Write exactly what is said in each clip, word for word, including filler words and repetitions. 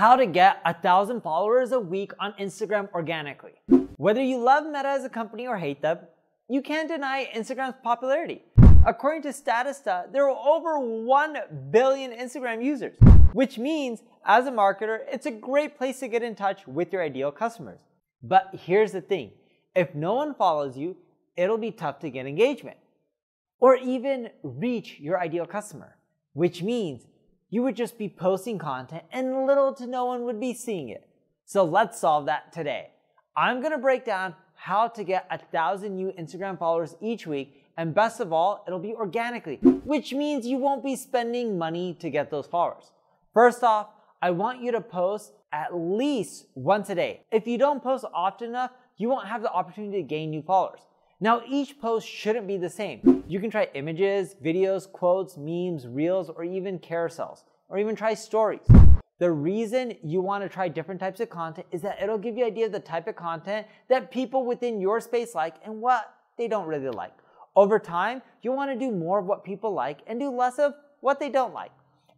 how to get a thousand followers a week on Instagram organically. Whether you love Meta as a company or hate them, you can't deny Instagram's popularity. According to Statista, there are over one billion Instagram users, which means as a marketer, it's a great place to get in touch with your ideal customers. But here's the thing, if no one follows you, it'll be tough to get engagement or even reach your ideal customer, which means you would just be posting content and little to no one would be seeing it. So let's solve that today. I'm gonna break down how to get a thousand new Instagram followers each week, and best of all, it'll be organically, which means you won't be spending money to get those followers. First off, I want you to post at least once a day. If you don't post often enough, you won't have the opportunity to gain new followers. Now, each post shouldn't be the same. You can try images, videos, quotes, memes, reels, or even carousels, or even try stories. The reason you want to try different types of content is that it'll give you an idea of the type of content that people within your space like and what they don't really like. Over time, you'll want to do more of what people like and do less of what they don't like.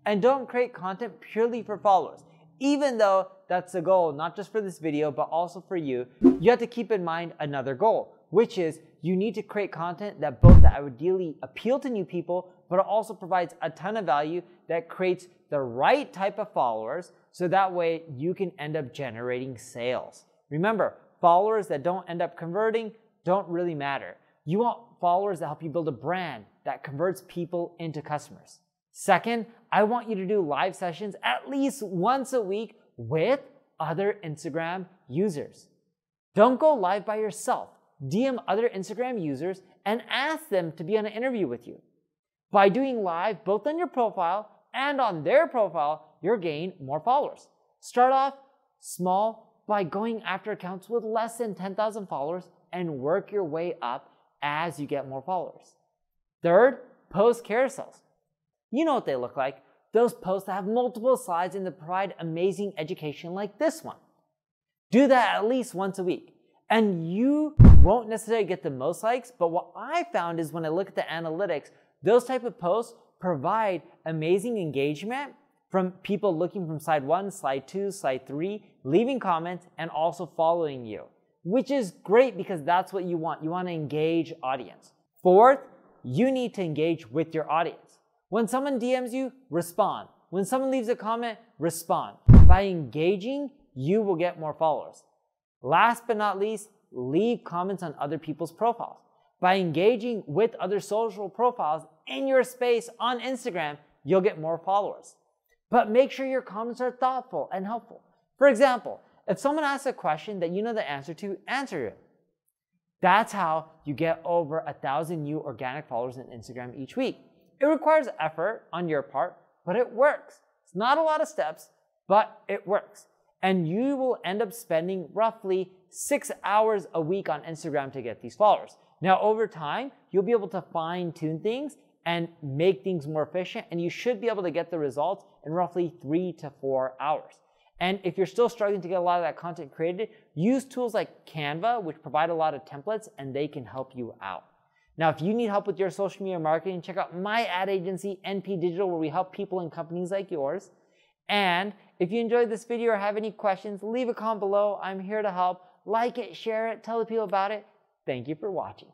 And don't create content purely for followers. Even though that's the goal, not just for this video, but also for you, you have to keep in mind another goal, which is you need to create content that both that ideally appeal to new people, but it also provides a ton of value that creates the right type of followers, so that way you can end up generating sales. Remember, followers that don't end up converting don't really matter. You want followers that help you build a brand that converts people into customers. Second, I want you to do live sessions at least once a week with other Instagram users. Don't go live by yourself. D M other Instagram users and ask them to be on an interview with you. By doing live both on your profile and on their profile, you'll gain more followers. Start off small by going after accounts with less than ten thousand followers and work your way up as you get more followers. Third, post carousels. You know what they look like. Those posts that have multiple slides and that provide amazing education like this one. Do that at least once a week. And you won't necessarily get the most likes, but what I found is when I look at the analytics, those type of posts provide amazing engagement from people looking from slide one, slide two, slide three, leaving comments, and also following you, which is great because that's what you want. You want to engage audience. Fourth, you need to engage with your audience. When someone D Ms you, respond. When someone leaves a comment, respond. By engaging, you will get more followers. Last but not least, leave comments on other people's profiles. By engaging with other social profiles in your space on Instagram, you'll get more followers. But make sure your comments are thoughtful and helpful. For example, if someone asks a question that you know the answer to, answer it. That's how you get over a thousand new organic followers on Instagram each week. It requires effort on your part, but it works. It's not a lot of steps, but it works. And you will end up spending roughly six hours a week on Instagram to get these followers. Now, over time, you'll be able to fine tune things and make things more efficient, and you should be able to get the results in roughly three to four hours. And if you're still struggling to get a lot of that content created, use tools like Canva, which provide a lot of templates, and they can help you out. Now, if you need help with your social media marketing, check out my ad agency, N P Digital, where we help people and companies like yours. And if you enjoyed this video or have any questions, leave a comment below. I'm here to help. Like it, share it, tell the people about it. Thank you for watching.